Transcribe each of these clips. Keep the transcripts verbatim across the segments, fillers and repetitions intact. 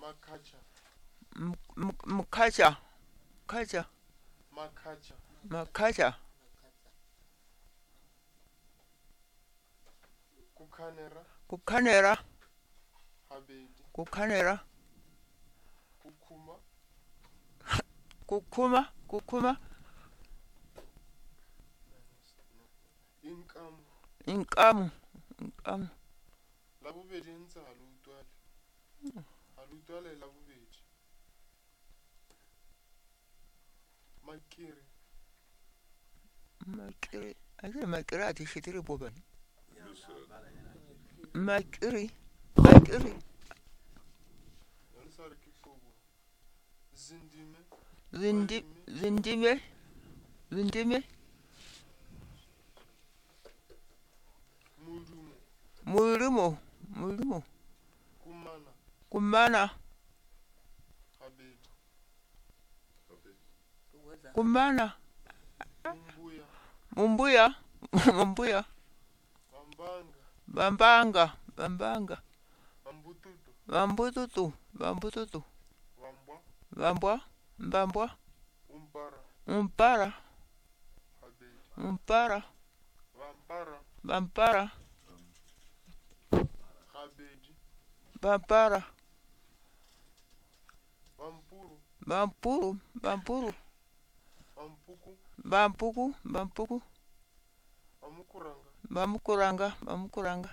Makacha. M M Makacha. Makacha. Makacha. Makacha. Kukanera. Kukanera. Habedi. Kukanera. Kukuma. Kukuma. Kukuma. Income. Income. Income. Labubedi nza alutwale. Alutwale labubedi. Makiri. Makiri. Aje makiri ati shitiri bobani. Makiri. Makiri. Nalisari kifobo. Zindime. Zindi zindime. Zindime. Murumo. Murumo. Murumo. Kumana. Kumana. Habed. Habed. Kumana. Mumbuya. Mumbuya. Mumbuya. Bambanga. Bambanga. Bambanga. Bambututu. Bambututu. Bambututu. Bambwa. Bambwa. Bambwa. Umpara. Umpara. Habed. Umpara. Vampara. Vampara. Habedi. Vampara. Vampuru. Vampuru. Vampuru. Vampuku. Vampuku. Vampuku. Vamukuranga. Vamukuranga. Vamukuranga.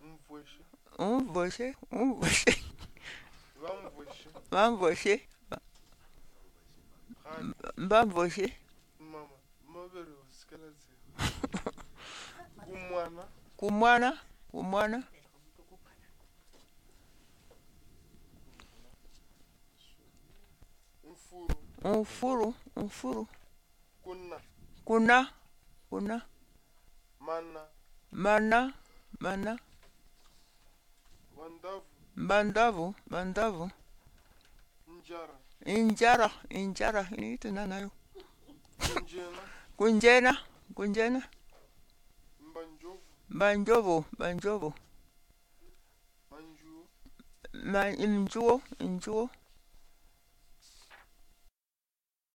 Umvoshe. Umvoshe. Umvoshe. Vamvoshe. Vamvoshe. Vamvoshe. Mama. Mabere usikalazi. Kumwana. Kumwana. Kumwana. Umfuru. Umfuru. Umfuru. Kuna. Kuna. Kuna. Mana. Mana. Mana. Bandavu. Bandavu. Bandavu. Injara. Injara. Injara. Iniitu nanayo. Kunjena. Kunjena. Kunjena. Banjovo, banjovo. Manjuo. Man, injuo, injuo.